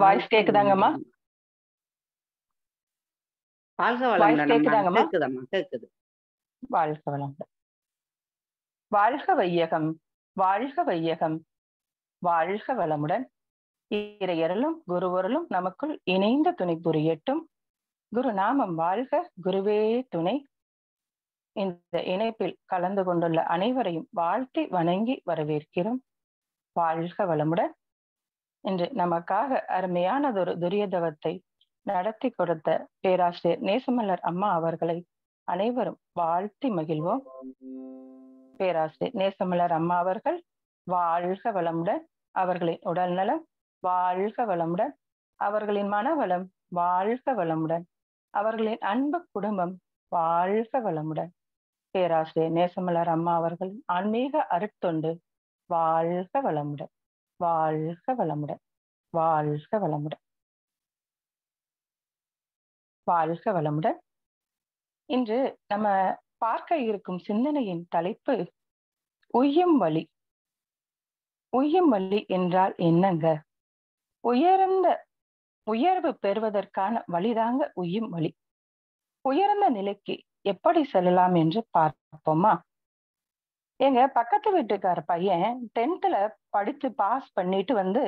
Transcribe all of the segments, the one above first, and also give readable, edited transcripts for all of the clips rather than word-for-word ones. Voice கேக்குதாங்கம்மா? வாழ்க வளமுடன். கேக்குதாங்கம்மா? கேக்குதம்மா, கேக்குது. வாழ்க வளமுடன். வாழ்க வையகம், வாழ்க வையகம், வாழ்க வளமுடன். இறையருளும் குருவருளும் நமக்குள் இணைந்த துணை புரியட்டும். குருநாமம் வாழ்க, குருவே துணை. இந்த இணைப்பில் கலந்து கொண்டுள்ள அனைவரையும் வாழ்த்தி வணங்கி வரவேற்கிறோம். வாழ்க வளமுடன். இன்று நமக்காக அருமையானதொரு துரியதவத்தை நடத்தி கொடுத்த பேராசிரியர் நேசமலர் அம்மா அவர்களை அனைவரும் வாழ்த்தி மகிழ்வோம். பேராசிரியர் நேசமலர் அம்மா அவர்கள் வாழ்க வளமுடன். அவர்களின் உடல் நலம் வாழ்க வளமுடன். அவர்களின் மனவளம் வாழ்க வளமுடன். அவர்களின் அன்பு குடும்பம் வாழ்க வளமுடன். பேராசிரியர் நேசமலர் அம்மா அவர்களின் ஆன்மீக அருட்தொண்டு வாழ்க வளமுடன், வாழ்க வளமுடன், வாழ்க வளமுடன், வாழ்க வளமுடன். இன்று நம்ம பார்க்க இருக்கும் சிந்தனையின் தலைப்பு உய்யும் வழி. உய்யும் வழி என்றால் என்னங்க? உயர்ந்த உயர்வு பெறுவதற்கான வழிதாங்க உய்யும் வழி. உயர்ந்த நிலைக்கு எப்படி செல்லலாம் என்று பார்ப்போமா? எங்க பக்கத்து வீட்டுக்கார பையன் 10th படித்து பாஸ் பண்ணிட்டு வந்து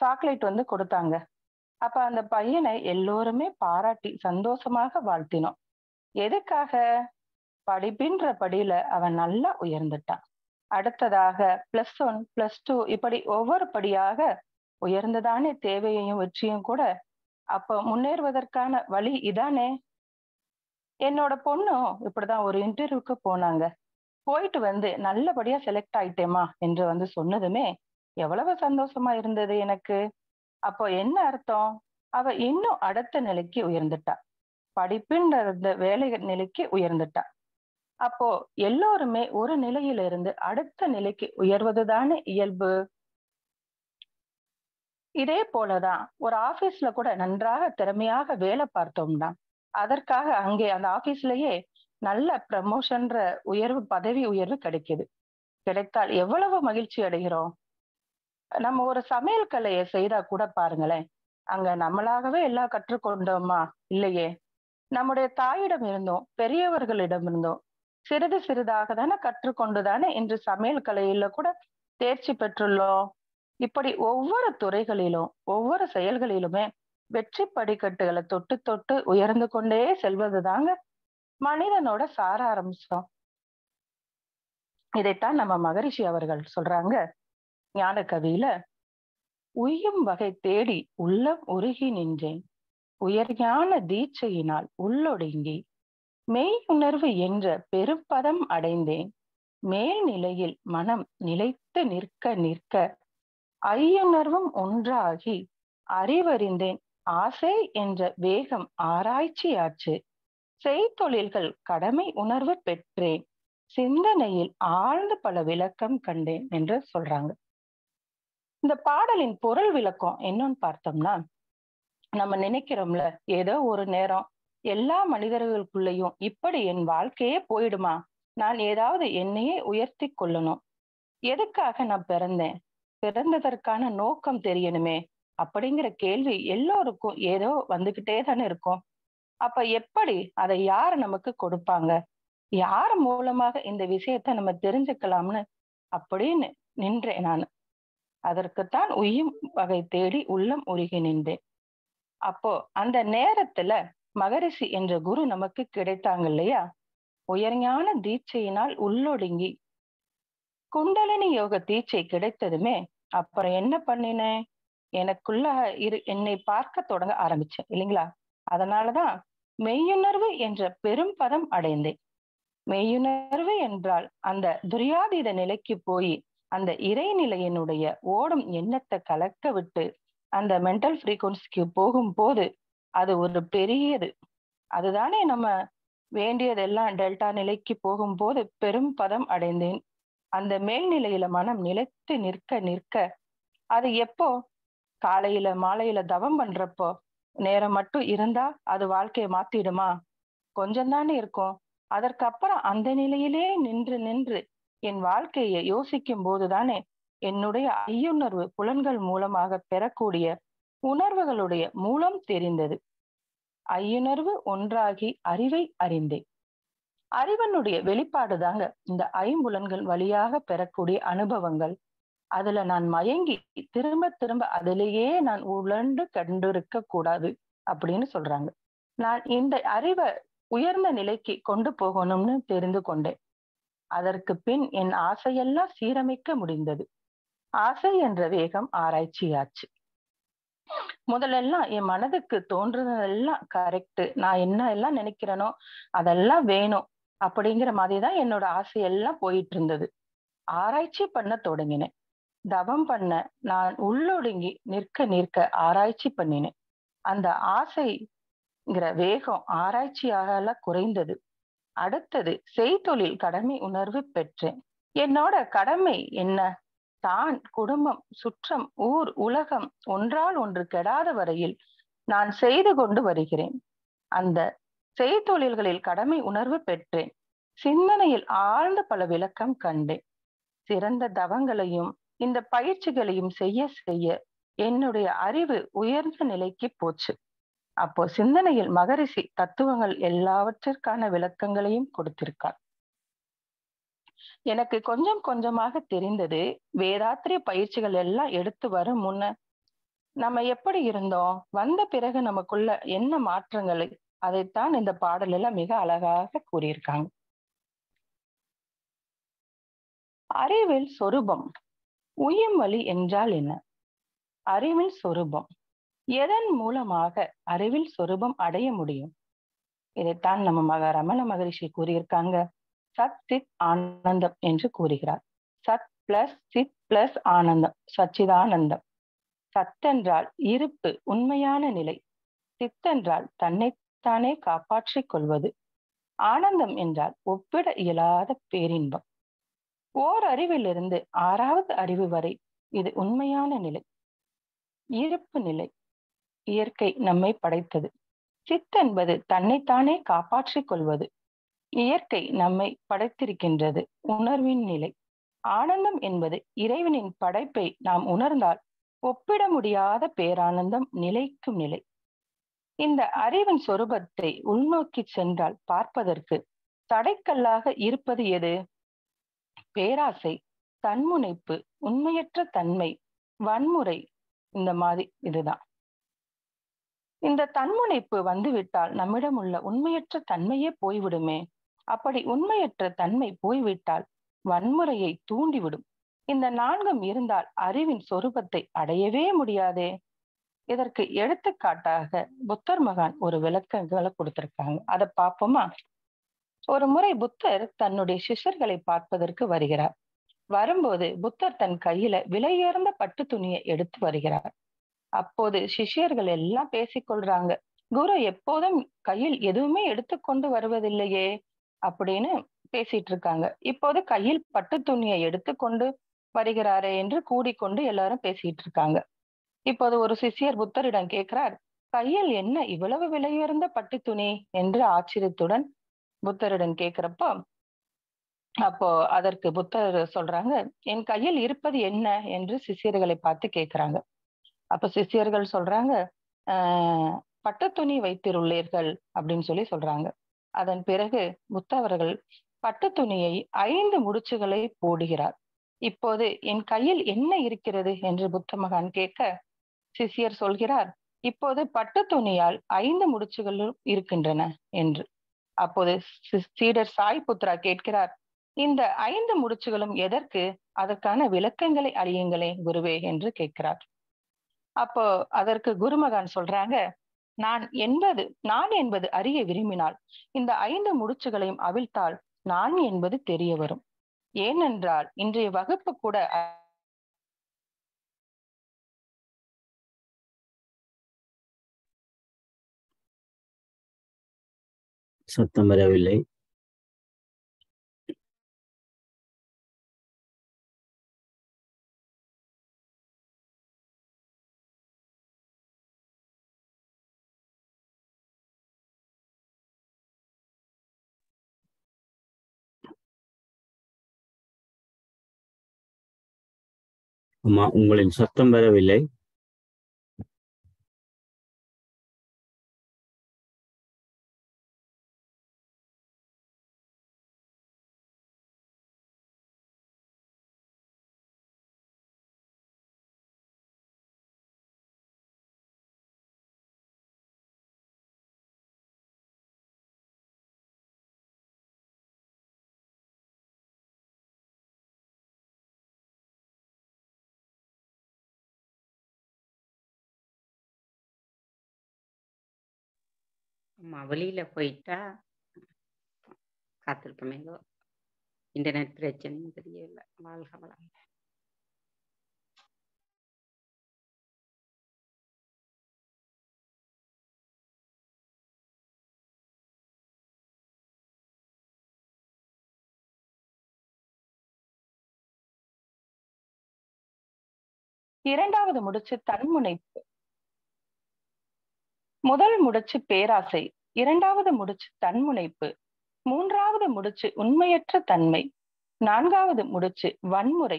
சாக்லேட் கொடுத்தாங்க. அப்ப அந்த பையனை எல்லோருமே பாராட்டி சந்தோஷமாக வாழ்த்தினோம். எதுக்காக? படிப்பின்ற படியில அவன் நல்லா உயர்ந்துட்டான். அடுத்ததாக +1 +2 இப்படி ஒவ்வொரு படியாக உயர்ந்ததானே தேவையையும் வெற்றியும் கூட. அப்ப முன்னேறுவதற்கான வழி இதானே. என்னோட பொண்ணும் இப்படிதான் ஒரு இன்டர்வியூக்கு போனாங்க. போயிட்டு வந்து நல்லபடியா செலக்ட் ஆயிட்டேமா என்று சொன்னதுமே எவ்வளவு சந்தோஷமா இருந்தது எனக்கு. அப்போ என்ன அர்த்தம்? அவ இன்னும் அடுத்த நிலைக்கு உயர்ந்துட்டா, படிப்புன்ற வேலை நிலைக்கு உயர்ந்துட்டா. அப்போ எல்லோருமே ஒரு நிலையிலிருந்து அடுத்த நிலைக்கு உயர்வதுதானே இயல்பு. இதே போலதான் ஒரு ஆபீஸ்ல கூட நன்றாக திறமையாக வேலை பார்த்தோம்னா அதற்காக அங்கே அந்த ஆபீஸ்லயே நல்ல ப்ரமோஷன்ற உயர்வு, பதவி உயர்வு கிடைத்தால் எவ்வளவு மகிழ்ச்சி அடைகிறோம். நம்ம ஒரு சமையல் கலையை செய்தா கூட பாருங்களேன், அங்க நம்மளாகவே எல்லாம் கற்றுக்கொண்டோமா? இல்லையே. நம்முடைய தாயிடம் இருந்தோம், பெரியவர்களிடம் இருந்தோம், சிறிது சிறிதாக தானே கற்றுக்கொண்டுதானே இன்று சமையல் கலையில கூட தேர்ச்சி பெற்றுள்ளோம். இப்படி ஒவ்வொரு துறைகளிலும் ஒவ்வொரு செயல்களிலுமே வெற்றி படிக்கட்டுகளை தொட்டு தொட்டு உயர்ந்து கொண்டே செல்வது தாங்க மனிதனோட சாராம்சம். இதைத்தான் நம்ம மகரிஷி அவர்கள் சொல்றாங்க ஞான கவியில. உய்யும் வகை தேடி உள்ளம் உருகி நின்றேன், உயர்ஞான தீட்சையினால் உள்ளொடுங்கி மெய்யுணர்வு என்ற பெரும்பதம் அடைந்தேன். மேல்நிலையில் மனம் நிலைத்து நிற்க நிற்க ஐயுணர்வும் ஒன்றாகி அறிவறிந்தேன். ஆசை என்ற வேகம் ஆராய்ச்சியாச்சு, செய்தொழில்கள் கடமை உணர்வு பெற்றேன், சிந்தனையில் ஆழ்ந்து பல விளக்கம் கண்டேன் என்று சொல்றாங்க. இந்த பாடலின் பொருள் விளக்கம் என்னன்னு பார்த்தோம்னா, நம்ம நினைக்கிறோம்ல ஏதோ ஒரு நேரம் எல்லா மனிதர்களுக்குள்ளேயும் இப்படி என் வாழ்க்கையே போயிடுமா, நான் ஏதாவது என்னையே உயர்த்தி கொள்ளணும், எதுக்காக நான் பிறந்தேன், பிறந்ததற்கான நோக்கம் தெரியணுமே அப்படிங்கிற கேள்வி எல்லோருக்கும் ஏதோ வந்துகிட்டே தானே இருக்கும். அப்ப எப்படி அதை யார் நமக்கு கொடுப்பாங்க, யார் மூலமாக இந்த விஷயத்த நம்ம தெரிஞ்சுக்கலாம்னு அப்படின்னு நின்றேன் நான். அதற்குத்தான் உய்யும் வகை தேடி உள்ளம் உருகி நின்றேன். அப்போ அந்த நேரத்துல மகரிஷி என்ற குரு நமக்கு கிடைத்தாங்க இல்லையா? உயர்ஞான தீட்சையினால் உள்ளொடுங்கி குண்டலினி யோக தீட்சை கிடைத்ததுமே அப்புறம் என்ன பண்ணினேன், எனக்குள்ள என்னை பார்க்க தொடங்க ஆரம்பிச்சேன் இல்லைங்களா? அதனாலதான் மெய்யுணர்வு என்ற பெரும் பதம் அடைந்தேன். மெய்யுணர்வு என்றால் அந்த துரியாதீத நிலைக்கு போய் அந்த இறைநிலையினுடைய ஓடும் எண்ணத்தை கலக்க விட்டு அந்த மென்டல் ஃப்ரீக்குவன்சிக்கு போகும்போது அது ஒரு பெரியது. அதுதானே நம்ம வேண்டியதெல்லாம் டெல்டா நிலைக்கு போகும்போது பெரும் பதம் அடைந்தேன். அந்த மேல்நிலையில மனம் நிலைத்து நிற்க நிற்க அது எப்போ? காலையில மாலையில தவம் பண்றப்போ நேரம் மட்டும் இருந்தா அது வாழ்க்கையை மாத்திடுமா? கொஞ்சம்தானே இருக்கும். அதற்கப்புறம் அந்த நிலையிலே நின்று நின்று என் வாழ்க்கையை யோசிக்கும் போதுதானே என்னுடைய ஐயுணர்வு புலன்கள் மூலமாக பெறக்கூடிய உணர்வுகளுடைய மூலம் தெரிந்தது. ஐயுணர்வு ஒன்றாகி அறிவை அறிந்தேன். அறிவனுடைய வெளிப்பாடு தாங்க இந்த ஐம்புலன்கள் வழியாக பெறக்கூடிய அனுபவங்கள். அதுல நான் மயங்கி திரும்ப திரும்ப அதிலேயே நான் உழண்டு கண்டிருக்க கூடாது அப்படின்னு சொல்றாங்க. நான் இந்த அறிவை உயர்ந்த நிலைக்கு கொண்டு போகணும்னு தெரிந்து கொண்டேன். அதற்கு பின் என் ஆசையெல்லாம் சீரமைக்க முடிந்தது. ஆசை என்ற வேகம் ஆராய்ச்சியாச்சு. முதலெல்லாம் என் மனதுக்கு தோன்றதெல்லாம் கரெக்ட், நான் என்ன எல்லாம் நினைக்கிறேனோ அதெல்லாம் வேணும் அப்படிங்கிற மாதிரிதான் என்னோட ஆசையெல்லாம் போயிட்டு இருந்தது. ஆராய்ச்சி பண்ண தொடங்கினேன், தவம் பண்ண, நான் உள்ளொடுங்கி நிற்க நிற்க ஆராய்ச்சி பண்ணினேன். அந்த ஆசைங்கிற வேகம் ஆராய்ச்சியாக குறைந்தது. அடுத்தது செய்தொழில் கடமை உணர்வு பெற்றேன். என்னோட கடமை என்ன? தான், குடும்பம், சுற்றம், ஊர், உலகம் ஒன்றால் ஒன்று கெடாத வரையில் நான் செய்து கொண்டு வருகிறேன். அந்த செய்தொழில்களில் கடமை உணர்வு பெற்றேன். சிந்தனையில் ஆழ்ந்த பல விளக்கம் கண்டேன். சிறந்த தவங்களையும் இந்த பயிற்சிகளையும் செய்ய செய்ய என்னுடைய அறிவு உயர்ந்த நிலைக்கு போச்சு. அப்போ சிந்தனையில் மகரிஷி தத்துவங்கள் எல்லாவற்றிற்கான விளக்கங்களையும் கொடுத்திருக்கார். எனக்கு கொஞ்சம் கொஞ்சமாக தெரிந்தது. வேதாத்திரிய பயிற்சிகள் எல்லாம் எடுத்து வரும் முன்ன நம்ம எப்படி இருந்தோம், வந்த பிறகு நமக்குள்ள என்ன மாற்றங்களை, அதைத்தான் இந்த பாடல் எல்லாம் மிக அழகாக கூறியிருக்காங்க. அறிவில் சொரூபம், உயிர் வழி என்றால் என்ன? அறிவில் சொரூபம், எதன் மூலமாக அறிவில் சொரூபம் அடைய முடியும்? இதைத்தான் நம்ம ரமண மகரிஷி கூறியிருக்காங்க. சத் சித் ஆனந்தம் என்று கூறுகிறார். சத் பிளஸ் சித் பிளஸ் ஆனந்தம், சச்சிதானந்தம். சத் என்றால் இருப்பு, உண்மையான நிலை. சித் என்றால் தன்னைத்தானே காப்பாற்றிக் கொள்வது. ஆனந்தம் என்றால் ஒப்பிட இயலாத பேரின்பம். ஓர் அறிவிலிருந்து 6வது அறிவு வரை இது உண்மையான நிலை, இருப்பு நிலை. இயற்கை நம்மை படைத்தது. சித் என்பது தன்னைத்தானே காப்பாற்றிக் கொள்வது. இயற்கை நம்மை படைத்திருக்கின்றது, உணர்வின் நிலை. ஆனந்தம் என்பது இறைவனின் படைப்பை நாம் உணர்ந்தால் ஒப்பிட முடியாத பேரானந்தம், நிலைக்கும் நிலை. இந்த அறிவின் சொரூபத்தை உள்நோக்கி சென்றால் பார்ப்பதற்கு தடைக்கல்லாக இருப்பது எது? பேராசை, தன்முனைப்பு, உண்மையற்ற தன்மை, வன்முறை, இந்த மாதிரி. இதுதான் இந்த தன்முனைப்பு வந்துவிட்டால் நம்மிடம் உள்ள உண்மையற்ற தன்மையே போய்விடுமே. அப்படி உண்மையற்ற தன்மை போய்விட்டால் வன்முறையை தூண்டிவிடும். இந்த 4ம் இருந்தால் அறிவின் சொரூபத்தை அடையவே முடியாதே. இதற்கு எடுத்துக்காட்டாக புத்தர் மகான் ஒரு விளக்கங்களை கொடுத்திருக்காங்க, அதை பார்ப்போமா? ஒரு முறை புத்தர் தன்னுடைய சிஷ்யர்களை பார்ப்பதற்கு வருகிறார். வரும்போது புத்தர் தன் கையில விலையுயர்ந்த பட்டு துணியை எடுத்து வருகிறார். அப்போது சிஷ்யர்கள் எல்லாம் பேசிக்கொள்றாங்க, குரு எப்போதும் கையில் எதுவுமே எடுத்துக்கொண்டு வருவதில்லையே அப்படின்னு பேசிட்டு இருக்காங்க. இப்போது கையில் பட்டு துணியை எடுத்துக்கொண்டு வருகிறாரே என்று கூடிக்கொண்டு எல்லாரும் பேசிட்டு இருக்காங்க. இப்போது ஒரு சிஷ்யர் புத்தரிடம் கேட்கிறார், கையில் என்ன இவ்வளவு விலையுயர்ந்த பட்டு துணி என்று ஆச்சரியத்துடன் புத்தரிடம் கேட்கிறப்போ, அப்போ அதற்கு புத்தர் சொல்றாங்க, என் கையில் இருப்பது என்ன என்று சிஷ்யர்களை பார்த்து கேட்கிறாங்க. அப்ப சிஷ்யர்கள் சொல்றாங்க, பட்டு துணி வைத்திருள்ளீர்கள் அப்படின்னு சொல்லி சொல்றாங்க. அதன் பிறகு புத்தவர்கள் பட்டு துணியை 5 முடிச்சுகளை போடுகிறார். இப்போது என் கையில் என்ன இருக்கிறது என்று புத்த மகான் கேட்க சிஷ்யர் சொல்கிறார், இப்போது பட்டு துணியால் 5 முடிச்சுகளும் இருக்கின்றன என்று. அப்போது சீடர் சாய் புத்ரா கேட்கிறார், இந்த 5 முடிச்சுகளும் எதற்கு? அதற்கான விளக்கங்களை அளியுங்களே குருவே என்று கேட்கிறார். அப்போ அதற்கு குருமகான் சொல்றாங்க, நான் என்பது அறிய விரும்பினால் இந்த 5 முடிச்சுகளையும் அவிழ்த்தால் நான் என்பது தெரிய வரும். ஏனென்றால் இன்றைய வகுப்பு கூட சத்தம் வரவில்லை. அம்மா உங்களின் சத்தம் வரவில்லை. அம்மா வெளியில போயிட்டா காத்திருப்போம், ஏதோ இன்டர்நெட் பிரச்சனையும் தெரியல. வாழ்க வளங்க. இரண்டாவது முடிச்சு தன்முனைப்பு. முதல் முடிச்சு பேராசை, இரண்டாவது முடிச்சு தன்முனைப்பு, மூன்றாவது முடிச்சு உண்மையற்ற தன்மை, நான்காவது முடிச்சு வன்முறை,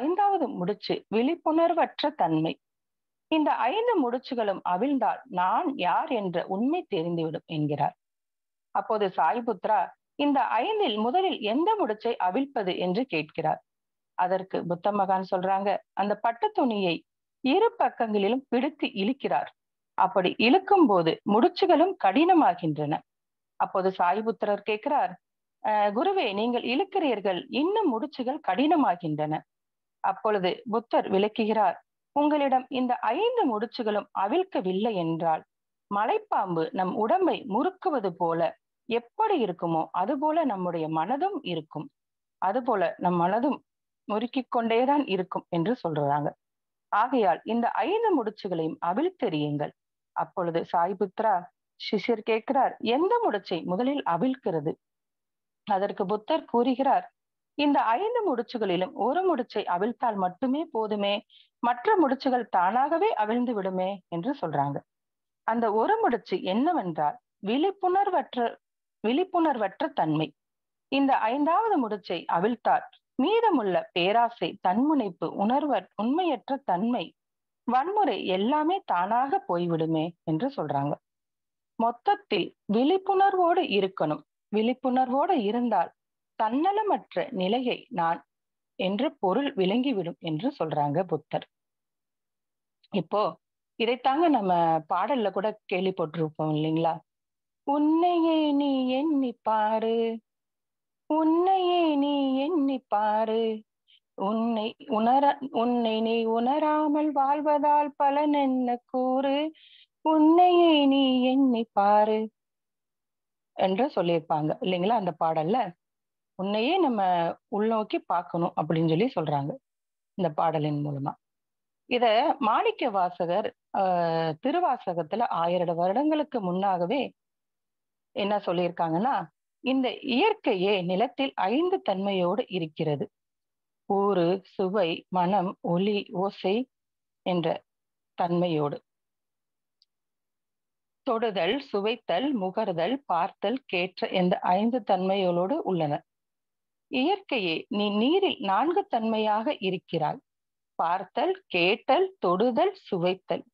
ஐந்தாவது முடிச்சு விழிப்புணர்வற்ற தன்மை. இந்த 5 முடிச்சுகளும் அவிழ்ந்தால் நான் யார் என்ற உண்மை தெரிந்துவிடும் என்கிறார். அப்போது சாய்புத்ரா இந்த 5இல் முதலில் எந்த முடிச்சை அவிழ்ப்பது என்று கேட்கிறார். அதற்கு புத்த மகான் சொல்றாங்க, அந்த பட்டு துணியை இரு பக்கங்களிலும் பிடித்து இழுக்கிறார். அப்படி இழுக்கும் போது முடிச்சுகளும் கடினமாகின்றன. அப்போது சாய்புத்திரர் கேட்கிறார், குருவே நீங்கள் இழுக்கிறீர்கள், இன்னும் முடிச்சுகள் கடினமாகின்றன. அப்பொழுது புத்தர் விளக்குகிறார், உங்களிடம் இந்த 5 முடிச்சுகளும் அவிழ்க்கவில்லை என்றால் மலைப்பாம்பு நம் உடம்பை முறுக்குவது போல எப்படி இருக்குமோ அதுபோல நம்முடைய மனதும் இருக்கும், அதுபோல நம் மனதும் முறுக்கிக் கொண்டேதான் இருக்கும் என்று சொல்றாங்க. ஆகையால் இந்த 5 முடிச்சுகளையும் அவிழ்த்தெறியுங்கள். அப்பொழுது சாய்புத்ரா சிஷ்யர் கேட்கிறார், எந்த முடிச்சை முதலில் அவிழ்க்கிறது? அதற்கு புத்தர் கூறுகிறார், இந்த 5 முடிச்சுகளிலும் ஒரு முடிச்சை அவிழ்த்தால் மட்டுமே போதுமே, மற்ற முடிச்சுகள் தானாகவே அவிழ்ந்து விடுமே என்று சொல்றாங்க. அந்த ஒரு முடிச்சு என்னவென்றால் விழிப்புணர்வற்ற தன்மை. இந்த 5வது முடிச்சை அவிழ்த்தால் மீதமுள்ள பேராசை, தன்முனைப்பு, உண்மையற்ற தன்மை, வன்முறை எல்லாமே தானாக போய்விடுமே என்று சொல்றாங்க. மொத்தத்தில் விழிப்புணர்வோடு இருக்கணும். விழிப்புணர்வோடு இருந்தால் தன்னலமற்ற நிலையை நான் என்று பொருள் விளங்கிவிடும் என்று சொல்றாங்க புத்தர். இப்போ இதைத்தாங்க நம்ம பாடல்ல கூட கேள்விப்பட்டிருப்போம் இல்லைங்களா? உன்னையே நீ எண்ணி பாரு, உன்னையே நீ எண்ணி பாரு, உன்னை நீ உணராமல் வாழ்வதால் பலன் என்ன கூறு, உன்னையே நீ எண்ணி பாரு என்று சொல்லியிருப்பாங்க இல்லைங்களா? அந்த பாடல்ல உன்னையே நம்ம உள்நோக்கி பார்க்கணும் அப்படின்னு சொல்லி சொல்றாங்க இந்த பாடலின் மூலமா. இத மாணிக்க வாசகர் திருவாசகத்துல 1000 வருடங்களுக்கு முன்னாகவே என்ன சொல்லியிருக்காங்கன்னா, இந்த இயற்கையே நிலத்தில் 5 தன்மையோடு இருக்கிறது. ஊறு, சுவை, மனம், ஒளி, ஓசை என்ற தன்மையோடு, தொடுதல், சுவைத்தல், முகர்தல், பார்த்தல், கேட்ட என்ற 5 தன்மைகளோடு உள்ளன. இயற்கையே நீ நீரில் 4 தன்மையாக இருக்கிறாய், பார்த்தல், கேட்டல், தொடுதல், சுவைத்தல்.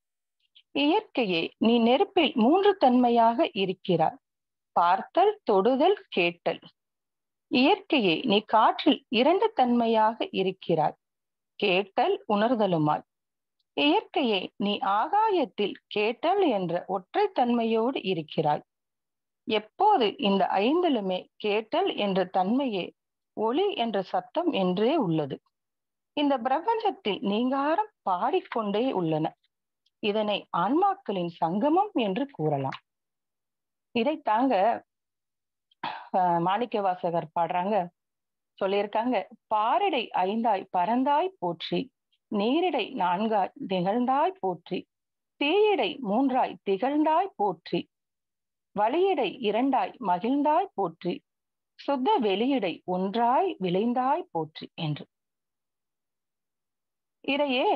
இயற்கையே நீ நெருப்பில் 3 தன்மையாக இருக்கிறாய், பார்த்தல், தொடுதல், கேட்டல். இயற்கையே நீ காற்றில் 2 தன்மையாக இருக்கிறாய், கேட்டல் உணர்தலுமாய். இயற்கையே நீ ஆகாயத்தில் கேட்டல் என்ற ஒற்றை தன்மையோடு இருக்கிறாய். எப்போது இந்த 5லுமே கேட்டல் என்ற தன்மையே ஒளி என்ற சத்தம் என்றே உள்ளது. இந்த பிரபஞ்சத்தில் நீங்காரம் பாடிக்கொண்டே உள்ளன. இதனை ஆன்மாக்களின் சங்கமம் என்று கூறலாம். இதை தாங்க மாணிக்க வாசகர் பாடுறாங்க, சொல்லியிருக்காங்க, பாரிடை 5ஆய் பறந்தாய் போற்றி, நீரிடை 4ஆய் திகழ்ந்தாய் போற்றி, தீயிடை 3ஆய் திகழ்ந்தாய் போற்றி, வழியிடை 2ஆய் மகிழ்ந்தாய் போற்றி, சுத்த வெளியிடை 1ஆய் விளைந்தாய் போற்றி என்று. இதையே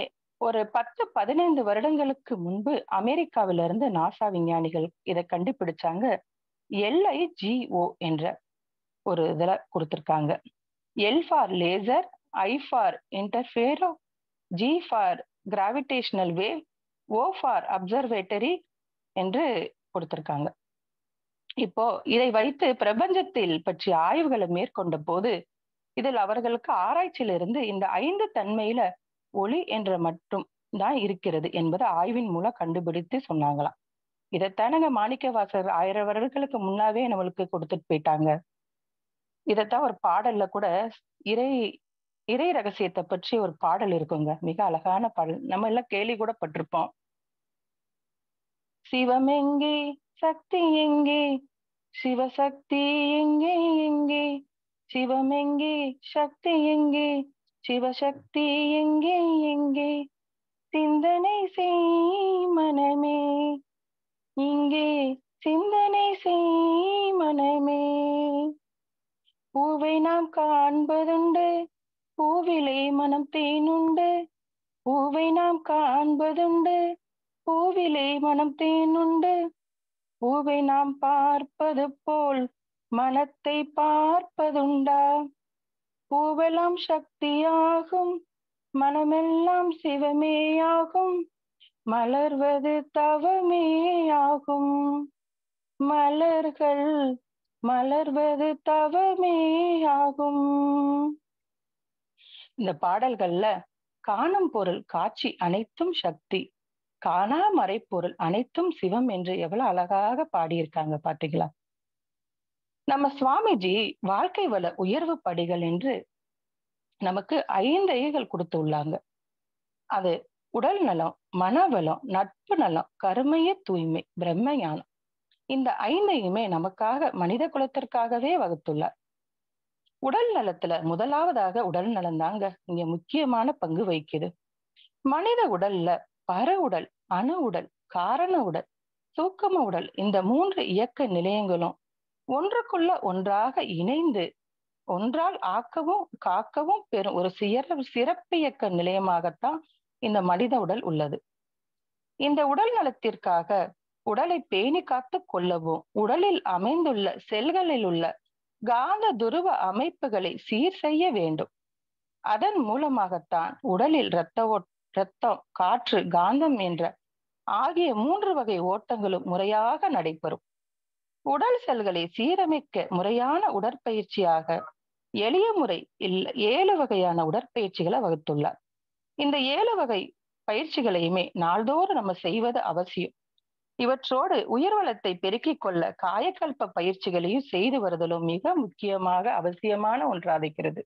ஒரு 10-15 வருடங்களுக்கு முன்பு அமெரிக்காவிலிருந்து நாசா விஞ்ஞானிகள் இதை கண்டுபிடிச்சாங்க. LIGO என்ற ஒரு இதில் கொடுத்துருக்காங்க. L for laser, I for interfero, G for gravitational wave, O for observatory என்று கொடுத்திருக்காங்க. இப்போ இதை வைத்து பிரபஞ்சத்தில் பற்றி ஆய்வுகளை மேற்கொண்ட போது இதில் அவர்களுக்கு ஆராய்ச்சியிலிருந்து இந்த 5 தன்மையில ஒளி என்ற மட்டும் தான் இருக்கிறது என்பது ஆய்வின் மூலம் கண்டுபிடித்து சொன்னாங்களாம். இதைத்தானங்க மாணிக்கவாசகர் 1000 வருடங்களுக்கு முன்னாவே நம்மளுக்கு கொடுத்துட்டு போயிட்டாங்க. இதைத்தான் ஒரு பாடல்ல கூட இறை ரகசியத்தை பற்றி ஒரு பாடல் இருக்குங்க, மிக அழகான பாடல், நம்ம எல்லாம் கேள்வி கூட பட்டிருப்போம். சிவம் எங்கே சக்தி எங்கே, சிவசக்தி எங்கே எங்கே, சிவம் எங்கே சக்தி எங்கே, சிவசக்தி எங்கே எங்கே, சிந்தனை செய் மனமே இங்கே, சிந்தனை செய் மனமே. பூவை நாம் காண்பதுண்டு, பூவிலே மனம் தேனுண்டு, பூவை நாம் காண்பதுண்டு, பூவிலே மனம் தேனுண்டு, பூவை நாம் பார்ப்பது போல் மனத்தை பார்ப்பதுண்டா, பூவெல்லாம் சக்தியாகும் மனமெல்லாம் சிவமேயாகும், மலர்வது தவமேயாகும், மலர்கள் மலர்வது தவமேயாகும். இந்த பாடல்கள்ல காணும் பொருள் காட்சி அனைத்தும் சக்தி, காணா மறைப்பொருள் அனைத்தும் சிவம் என்று எவ்வளவு அழகாக பாடியிருக்காங்க பாத்தீங்களா. நம்ம சுவாமிஜி வாழ்க்கை வள உயர்வு படிகள் என்று நமக்கு 5 ஐகள் கொடுத்து உள்ளாங்க. அது உடல் நலம், மனவளம், நட்பு நலம், கருமைய தூய்மை, பிரம்ம ஞானம். இந்த 5ஐயுமே நமக்காக மனித குலத்திற்காகவே வகுத்துள்ளார். உடல் நலத்துல முதலாவதாக உடல் நலம் தாங்க இங்க முக்கியமான பங்கு வகிக்குது. மனித உடல்ல பர உடல், அணு உடல், காரண உடல், சூக்கம உடல் இந்த 3 இயக்க நிலையங்களும் ஒன்றுக்குள்ள ஒன்றாக இணைந்து ஒன்றால் ஆக்கவும் காக்கவும் பெறும் ஒரு சிறப்பு இயக்க நிலையமாகத்தான் இந்த மனித உடல் உள்ளது. இந்த உடல் நலத்திற்காக உடலை பேணி காத்து கொள்ளவும் உடலில் அமைந்துள்ள செல்களில் உள்ள காந்த துருவ அமைப்புகளை சீர் செய்ய வேண்டும். அதன் மூலமாகத்தான் உடலில் இரத்தம், காற்று, காந்தம் என்ற ஆகிய 3 வகை ஓட்டங்களும் முறையாக நடைபெறும். உடல் செல்களை சீரமைக்க முறையான உடற்பயிற்சியாக எளிய முறை 7 வகையான உடற்பயிற்சிகளை வகுத்துள்ளார். இந்த 7 வகை பயிற்சிகளையுமே நாள்தோறும் நம்ம செய்வது அவசியம். இவற்றோடு உயிர்வளத்தை பெருக்கிக் கொள்ள காயக்கல்ப பயிற்சிகளையும் செய்து வருதலும் மிக முக்கியமாக அவசியமான ஒன்றாகிறது.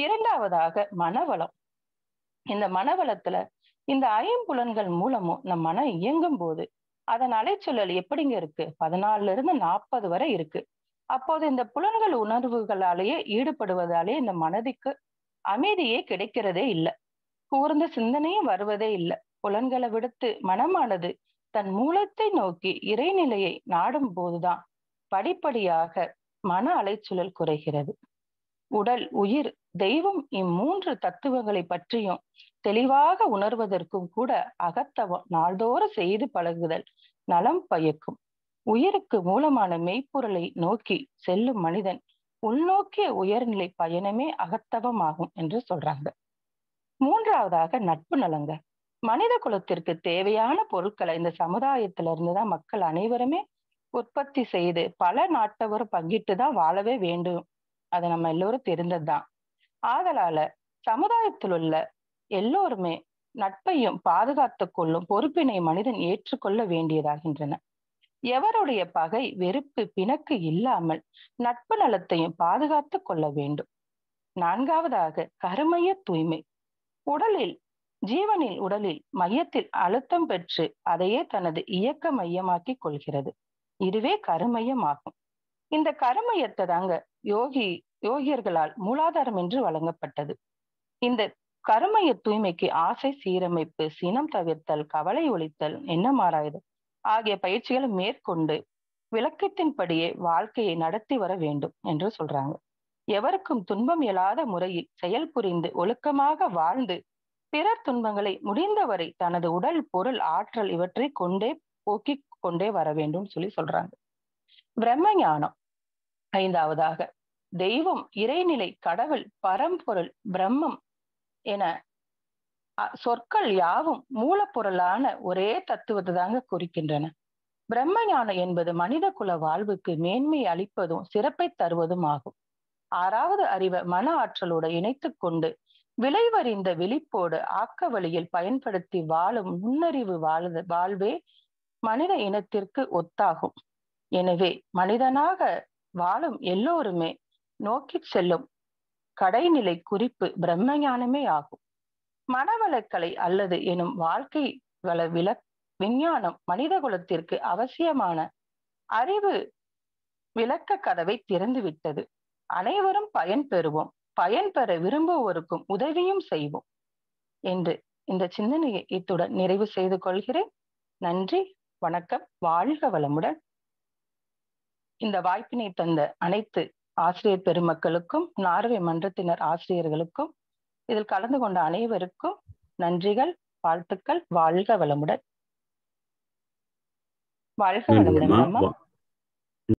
2வது மனவளம். இந்த மனவளத்துல இந்த 5 புலன்கள் மூலமும் நம் மனம் இயங்கும் போது அதன் அலைச்சொல்லல் எப்படிங்க இருக்கு, 14 இருந்து 40 வரை இருக்கு. அப்போது இந்த புலன்கள் உணர்வுகளாலேயே ஈடுபடுவதாலே இந்த மனதிற்கு அமைதியே கிடைக்கிறதே இல்லை, கூர்ந்த சிந்தனையும் வருவதே இல்லை. புலன்களை விடுத்து மனமானது தன் மூலத்தை நோக்கி இறைநிலையை நாடும் போதுதான் படிப்படியாக மன அலைச்சொல்லல் குறைகிறது. உடல், உயிர், தெய்வம் இம் 3 தத்துவங்களை பற்றியும் தெளிவாக உணர்வதற்கும் கூட அகத்தவம் நாள்தோறும் செய்து பழகுதல் நலம் பயக்கும். உயிருக்கு மூலமான மெய்ப்பொருளை நோக்கி செல்லும் மனிதன் உள்நோக்கிய உயர்நிலை பயணமே அகத்தவமாகும் என்று சொல்றாங்க. 3வது நட்பு நலங்க. மனித குலத்திற்கு தேவையான பொருட்களை இந்த சமுதாயத்திலிருந்து தான் மக்கள் அனைவருமே உற்பத்தி செய்து பல நாட்டவரும் பங்கிட்டு தான் வாழவே வேண்டும். அது நம்ம எல்லோரும் தெரிந்ததுதான். ஆதலால சமுதாயத்தில் உள்ள எல்லோருமே நட்பையும் பாதுகாத்து கொள்ளும் பொறுப்பினை மனிதன் ஏற்றுக்கொள்ள வேண்டியதாகின்றன. எவருடைய பகை, வெறுப்பு, பிணக்கு இல்லாமல் நட்பு நலத்தையும் பாதுகாத்து கொள்ள வேண்டும். 4வது கருமைய தூய்மை. உடலில் மையத்தில் அழுத்தம் பெற்று அதையே தனது இயக்க மையமாக்கி கொள்கிறது. இதுவே கருமையம் ஆகும். இந்த கருமையத்தை தாங்க யோகியர்களால் மூலாதாரம் என்று வழங்கப்பட்டது. இந்த கருமைய தூய்மைக்கு ஆசை சீரமைப்பு, சினம் தவிர்த்தல், கவலை ஒழித்தல், எண்ணமாராய்தல் ஆகிய பயிற்சிகளை மேற்கொண்டு விளக்கத்தின்படியே வாழ்க்கையை நடத்தி வர வேண்டும் என்று சொல்றாங்க. எவருக்கும் துன்பம் இயலாத முறையில் செயல் புரிந்து ஒழுக்கமாக வாழ்ந்து பிறர் துன்பங்களை முடிந்தவரை தனது உடல், பொருள், ஆற்றல் இவற்றை கொண்டே போக்கிக் கொண்டே வர வேண்டும் சொல்லி சொல்றாங்க. பிரம்ம ஞானம். 5வது தெய்வம், இறைநிலை, கடவுள், பரம்பொருள், பிரம்மம் என சொற்கள் யாவும் மூலப்பொருளான ஒரே தத்துவத்தை தாங்க குறிக்கின்றன. பிரம்ம ஞானம் என்பது மனித குல வாழ்வுக்கு மேன்மை அளிப்பதும் சிறப்பை தருவதும் ஆகும். ஆறாவது அறிவை மன ஆற்றலோடு இணைத்து கொண்டு விளைவறிந்த விழிப்போடு ஆக்க வழியில் பயன்படுத்தி வாழும் நுண்ணறிவு வாழ்வே மனித இனத்திற்கு ஒத்தாகும். எனவே மனிதனாக வாழும் எல்லோருமே நோக்கி செல்லும் கடைநிலை குறிப்பு பிரம்ம ஞானமே ஆகும். மனவளக்கலை அல்லது எனும் வாழ்க்கை வள விஞ்ஞானம் மனித குலத்திற்கு அவசியமான அறிவு விளக்க கதவை திறந்துவிட்டது. அனைவரும் பயன் பெறுவோம், பயன் பெற விரும்புவோருக்கும் உதவியும் செய்வோம் என்று இந்த சிந்தனையை இத்துடன் நிறைவு செய்து கொள்கிறேன். நன்றி, வணக்கம், வாழ்க வளமுடன். இந்த வாய்ப்பினை தந்த அனைத்து ஆசிரியர் பெருமக்களுக்கும் நார்வே மன்றத்தினர் ஆசிரியர்களுக்கும் இதில் கலந்து கொண்ட அனைவருக்கும் நன்றிகள், வாழ்த்துக்கள். வாழ்க வளமுடன். வாழ்க வளமுடன்.